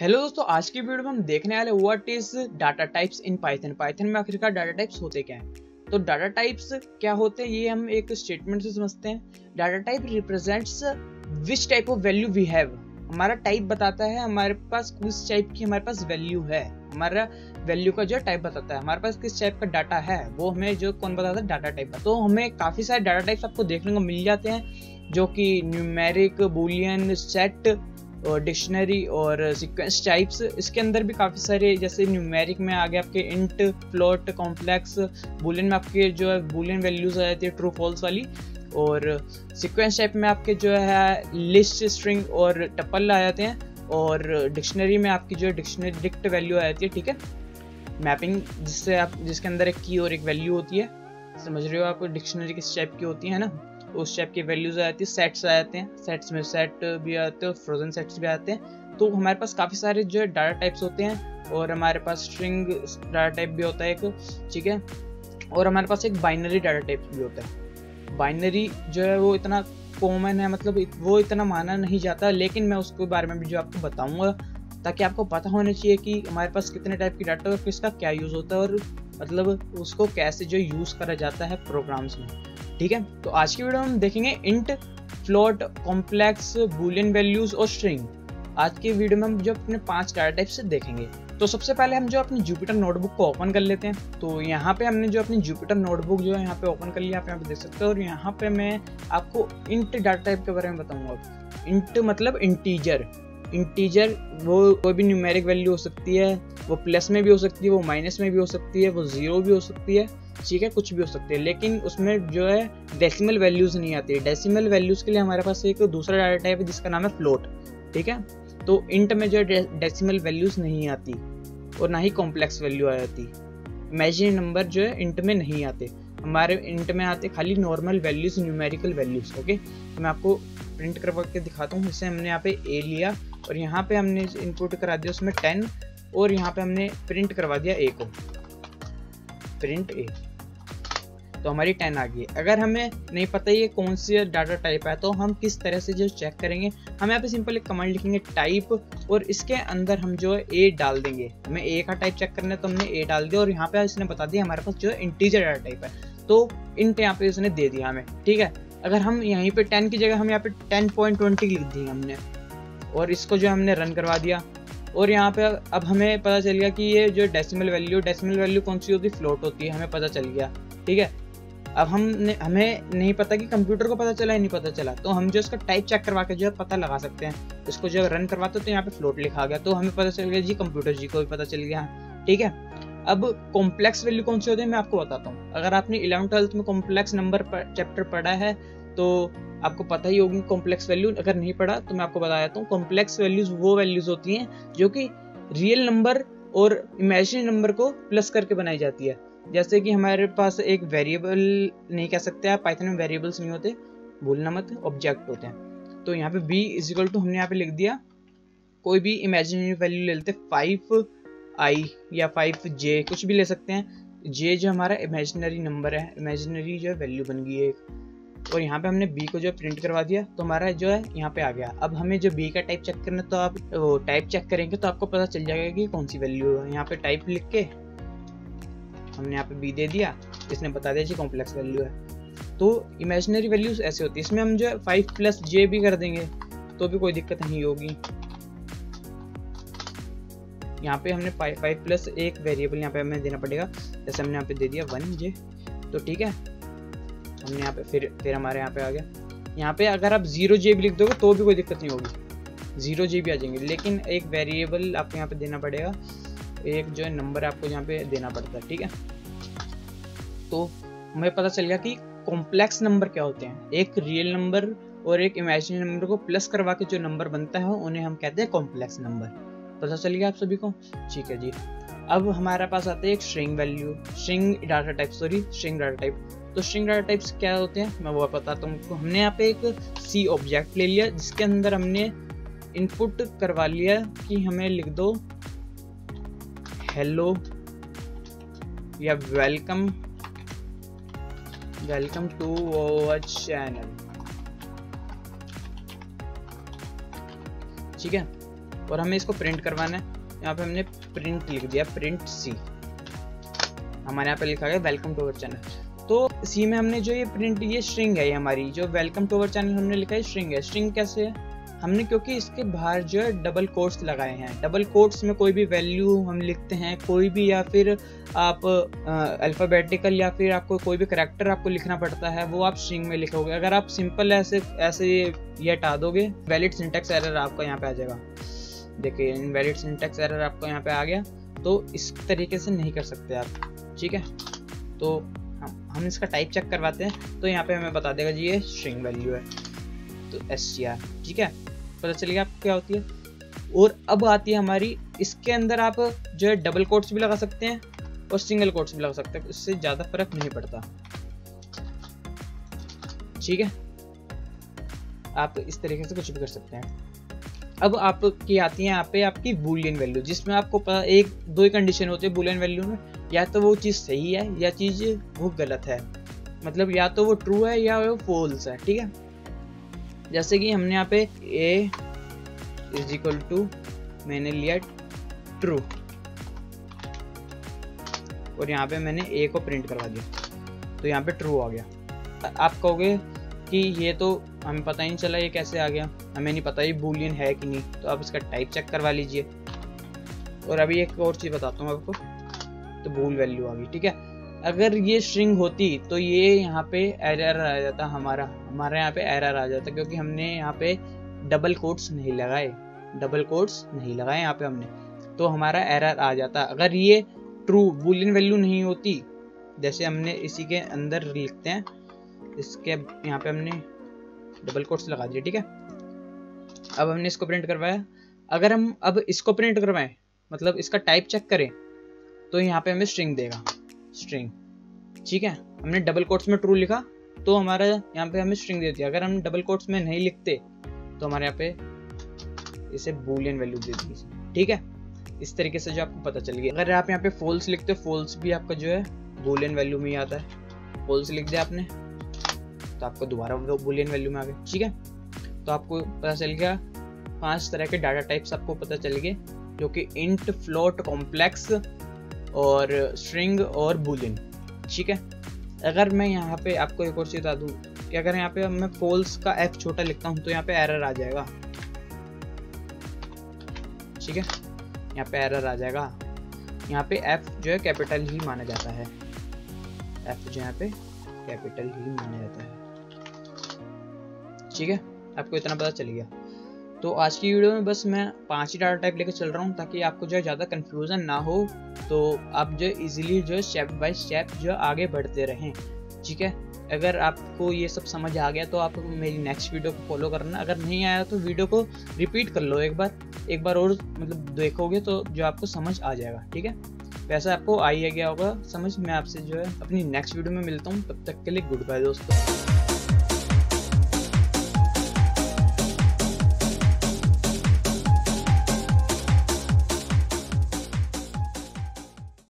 Hello दोस्तों, आज की वीडियो में हम देखने वाले what is data types in Python. Python में आखिरकार डाटा टाइप्स होते क्या हैं, तो डाटा टाइप्स क्या होते हैं ये हम एक स्टेटमेंट से समझते हैं। Data type represents which type of value we have. हमारा टाइप बताता है हमारे पास किस टाइप की हमारे पास वैल्यू है। हमारा वैल्यू का जो टाइप बताता है हमारे पास किस टाइप का डाटा है, वो हमें जो कौन बताता है, डाटा टाइप। तो हमें काफ़ी सारे डाटा टाइप्स आपको देखने को मिल जाते हैं, जो कि न्यूमेरिक, बूलियन, सेट और डिक्शनरी और सीक्वेंस टाइप्स। इसके अंदर भी काफ़ी सारे, जैसे न्यूमेरिक में आ गए आपके इंट, फ्लोट, कॉम्प्लेक्स। बूलियन में आपके जो है बूलियन वैल्यूज आ जाती है, ट्रू फॉल्स वाली। और सीक्वेंस टाइप में आपके जो है लिस्ट, स्ट्रिंग और टपल आ जाते हैं। और डिक्शनरी में आपकी जो है डिक्शनरी डिक्ट वैल्यू आ जाती है, ठीक है, मैपिंग, जिससे आप जिसके अंदर एक की और एक वैल्यू होती है, समझ रहे हो आप डिक्शनरी किस टाइप की होती है ना, उस टाइप के वैल्यूज आ जाती है। सेट्स आ जाते हैं, सेट्स में सेट भी आते हैं, फ्रोजन सेट्स भी आते हैं। तो हमारे पास काफ़ी सारे जो है डाटा टाइप्स होते हैं। और हमारे पास स्ट्रिंग डाटा टाइप भी होता है एक, ठीक है। और हमारे पास एक बाइनरी डाटा टाइप भी होता है। बाइनरी जो है वो इतना कॉमन है, मतलब वो इतना माना नहीं जाता, लेकिन मैं उसके बारे में भी जो आपको बताऊँगा, ताकि आपको पता होना चाहिए कि हमारे पास कितने टाइप की डाटा और किसका क्या यूज़ होता है, और मतलब उसको कैसे जो यूज़ करा जाता है प्रोग्राम्स में, ठीक है। तो आज की वीडियो में हम देखेंगे int, float, complex, boolean values और स्ट्रिंग। आज की वीडियो में हम जो अपने 5 डाटा टाइप्स देखेंगे। तो सबसे पहले हम जो अपनी जुपिटर नोटबुक को ओपन कर लेते हैं। तो यहाँ पे हमने जो अपनी जुपिटर नोटबुक जो है यहाँ पे ओपन कर लिया, आप यहाँ पे देख सकते हो। और यहाँ पे मैं आपको इंट डाटा टाइप के बारे में बताऊँगा। इंट मतलब इंटीजर। इंटीजर वो कोई भी न्यूमेरिक वैल्यू हो सकती है, वो प्लस में भी हो सकती है, वो माइनस में भी हो सकती है, वो जीरो भी हो सकती है, ठीक है, कुछ भी हो सकती है। लेकिन उसमें जो है डेसिमल वैल्यूज़ नहीं आती है। डेसिमल वैल्यूज़ के लिए हमारे पास एक दूसरा डाटा टाइप है जिसका नाम है फ्लोट, ठीक है। तो इंट में जो है डेसिमल वैल्यूज़ नहीं आती और ना ही कॉम्प्लेक्स वैल्यू आ जाती। इमेजिनरी नंबर जो है इंट में नहीं आते, हमारे इंट में आते खाली normal values, numerical values. Okay, तो मैं आपको प्रिंट करवा के दिखाता हूँ। इससे हमने यहाँ पे ए लिया और यहाँ पे हमने इनपुट करा दिया उसमें 10, और यहाँ पे हमने प्रिंट करवा दिया ए को, प्रिंट ए। तो हमारी 10 आ गई। अगर हमें नहीं पता ये कौन सी डाटा टाइप है, तो हम किस तरह से जो चेक करेंगे, हम यहाँ पे सिंपल एक कमांड लिखेंगे टाइप, और इसके अंदर हम जो है ए डाल देंगे। हमें ए का टाइप चेक करना है, तो हमने ए डाल दिया। और यहाँ पे इसने बता दिया हमारे पास जो है इंटीजर डाटा टाइप है, तो इंट यहाँ पे इसने दे दिया हमें, ठीक है। अगर हम यहीं पे 10 की जगह हम यहाँ पे 10.20 लिख दिए हमने, और इसको जो हमने रन करवा दिया। और यहाँ पे अब हमें पता चल गया कि ये जो डेसिमल वैल्यू कौन सी होती है, फ्लोट होती है, हमें पता चल गया, ठीक है। अब हमें नहीं पता कि कंप्यूटर को पता चला या नहीं पता चला, तो हम जो इसका टाइप चेक करवा के जो है पता लगा सकते हैं। इसको जो रन करवाते हैं तो यहाँ पे फ्लोट लिखा गया, तो हमें पता चल गया जी, कंप्यूटर जी को भी पता चल गया, ठीक है। अब कॉम्प्लेक्स वैल्यू कौन सी होती है मैं आपको बताता हूँ। अगर आपने 11th-12th में कॉम्प्लेक्स नंबर चैप्टर पढ़ा है तो आपको पता ही होगी कॉम्प्लेक्स वैल्यू। अगर नहीं पढ़ा तो मैं आपको बता देता हूँ। कॉम्प्लेक्स वैल्यूज़ वो वैल्यूज़ होती हैं जो कि रियल नंबर और इमेजिनरी नंबर को प्लस करके बनाई जाती है। जैसे कि हमारे पास एक वेरिएबल, नहीं कह सकते आप, पाइथन में वेरिएबल्स नहीं होते, भूलना मत, ऑब्जेक्ट होते हैं। तो यहाँ पे बी इज इक्वल टू हमने यहाँ पे लिख दिया, कोई भी इमेजिनरी वैल्यू ले लेते, 5i या 5j, कुछ भी ले सकते हैं। j जो हमारा इमेजिनरी नंबर है, इमेजिनरी जो है वैल्यू बन गई है एक। और यहाँ पे हमने b को जो प्रिंट करवा दिया, तो हमारा जो है यहाँ पे आ गया। अब हमें जो b का टाइप चेक करना, तो आप वो टाइप चेक करेंगे तो आपको पता चल जाएगा कि कौन सी वैल्यू है। यहाँ पे टाइप लिख के हमने यहाँ पे b दे दिया, इसने बता दिया जी कॉम्प्लेक्स वैल्यू है। तो इमेजिनरी वैल्यूज ऐसे होती है। इसमें हम जो है 5 + j भी कर देंगे तो भी कोई दिक्कत नहीं होगी। यहाँ पे हमने 5 + एक वेरिएबल यहाँ पे हमें देना पड़ेगा, जैसे हमने यहाँ पे दे दिया 1j, तो ठीक है। हमने यहाँ पे फिर हमारे यहाँ पे आ गया। यहाँ पे अगर आप 0j भी लिख दोगे तो भी कोई दिक्कत नहीं होगी, 0j भी आ जाएंगे। लेकिन एक वेरिएबल आपको यहाँ पे देना पड़ेगा, एक जो है नंबर आपको यहाँ पे देना पड़ता है, ठीक है। तो हमें पता चल गया कि कॉम्प्लेक्स नंबर क्या होते हैं। एक रियल नंबर और एक इमेजिनरी नंबर को प्लस करवा के जो नंबर बनता है उन्हें हम कहते हैं कॉम्प्लेक्स नंबर। पता चल गया आप सभी को, ठीक है जी। अब हमारे पास आते हैं एक स्ट्रिंग डाटा टाइप। तो स्ट्रिंग डाटा टाइप्स क्या होते हैं मैं वो बताता हूँ आपको। हमने यहाँ पे एक सी ऑब्जेक्ट ले लिया, जिसके अंदर हमने इनपुट करवा लिया कि हमें लिख दो हेलो या वेलकम टू आवर चैनल, ठीक है। और हमें इसको प्रिंट करवाना है। यहाँ पे हमने प्रिंट लिख दिया, प्रिंट सी हमारे यहाँ पे लिखा गया वेलकम टू अवर चैनल। तो सी में हमने जो ये प्रिंट ये स्ट्रिंग है, ये हमारी जो वेलकम टू अवर चैनल हमने लिखा है स्ट्रिंग है। स्ट्रिंग कैसे है हमने, क्योंकि इसके बाहर जो है डबल कोट्स लगाए हैं। डबल कोट्स में कोई भी वैल्यू हम लिखते हैं, कोई भी, या फिर आप अल्फ़ाबेटिकल या फिर आपको कोई भी करैक्टर आपको लिखना पड़ता है वो आप स्ट्रिंग में लिखोगे। अगर आप सिंपल ऐसे ये हटा दोगे, वैलिड सिंटैक्स एरर आपको यहाँ पे आ जाएगा। देखिए इनवैलिड सिंटैक्स एरर आपको यहाँ पे आ गया। तो इस तरीके से नहीं कर सकते आप, ठीक है। तो हम इसका टाइप चेक करवाते हैं। तो यहाँ पर हमें बता देगा जी ये स्ट्रिंग वैल्यू है, तो str, ठीक है, पता चल गया आपको क्या होती है। और अब आती है हमारी, इसके अंदर आप जो है डबल कोट्स भी लगा सकते हैं और सिंगल कोट्स भी लगा सकते हैं, उससे ज़्यादा फर्क नहीं पड़ता, ठीक है। आप इस तरीके से कुछ भी कर सकते हैं। अब आपकी आती है यहाँ पे आपकी बूलियन वैल्यू, जिसमें आपको पता एक दो ही कंडीशन होती है बूलियन वैल्यू में, या तो वो चीज़ सही है या चीज़ वो गलत है, मतलब या तो वो ट्रू है या वो फॉल्स है, ठीक है। जैसे कि हमने यहाँ पे a इज इक्वल टू मैंने लिया ट्रू और यहाँ पे मैंने a को प्रिंट करवा दिया, तो यहाँ पे ट्रू आ गया। आप कहोगे कि ये तो हमें पता ही नहीं चला, ये कैसे आ गया, हमें नहीं पता ये बूलियन है कि नहीं। तो आप इसका टाइप चेक करवा लीजिए। और अभी एक और चीज़ बताता हूँ आपको, तो बूल वैल्यू आ गई, ठीक है। अगर ये स्ट्रिंग होती तो ये यहाँ पे एरर आ जाता, हमारे यहाँ पे एरर आ जाता, क्योंकि हमने यहाँ पे डबल कोट्स नहीं लगाए यहाँ पे हमने, तो हमारा एरर आ जाता। अगर ये ट्रू बूलियन वैल्यू नहीं होती, जैसे हमने इसी के अंदर लिखते हैं, इसके यहाँ पे हमने डबल कोट्स लगा दिए, ठीक है। अब हमने इसको प्रिंट करवाया। अगर हम अब इसको प्रिंट करवाएं, मतलब इसका टाइप चेक करें, तो यहाँ पे हमें स्ट्रिंग देगा, स्ट्रिंग, ठीक है। हमने डबल कोट्स में ट्रू लिखा तो हमारा यहाँ पे हमें स्ट्रिंग दे दिया। अगर हम डबल कोट्स में नहीं लिखते तो हमारे यहाँ पे इसे बूलियन वैल्यू दे दी, ठीक है। इस तरीके से जो आपको पता चल गया। अगर आप यहाँ पे फॉल्स लिखते हो, फॉल्स भी आपका जो है बूलियन वैल्यू में ही आता है। फॉल्स लिख दिया आपने तो आपको दोबारा बूलियन वैल्यू में आ गया, ठीक है। तो आपको पता चल गया 5 तरह के डाटा टाइप्स आपको पता चल गए, जो कि इंट, फ्लोट, कॉम्प्लेक्स और स्ट्रिंग और बूलियन, ठीक है। अगर मैं यहाँ पे आपको एक और चीज़ बता दूँ कि अगर यहाँ पे मैं फॉल्स का f छोटा लिखता हूँ तो यहाँ पे एरर आ जाएगा, ठीक है, यहाँ पे एरर आ जाएगा। यहाँ पे f जो है कैपिटल ही माना जाता है, f जो यहाँ पे कैपिटल ही माना जाता है, ठीक है। आपको इतना पता चल गया। तो आज की वीडियो में बस मैं 5 ही डाटा टाइप लेकर चल रहा हूँ, ताकि आपको जो है ज़्यादा कन्फ्यूज़न ना हो, तो आप जो इजीली जो है स्टेप बाय स्टेप जो आगे बढ़ते रहें, ठीक है। अगर आपको ये सब समझ आ गया तो आप मेरी नेक्स्ट वीडियो को फॉलो करना। अगर नहीं आया तो वीडियो को रिपीट कर लो एक बार और, मतलब देखोगे तो जो आपको समझ आ जाएगा, ठीक है। वैसे आपको आ ही गया होगा समझ। मैं आपसे जो है अपनी नेक्स्ट वीडियो में मिलता हूँ, तब तक के लिए गुड बाय दोस्तों।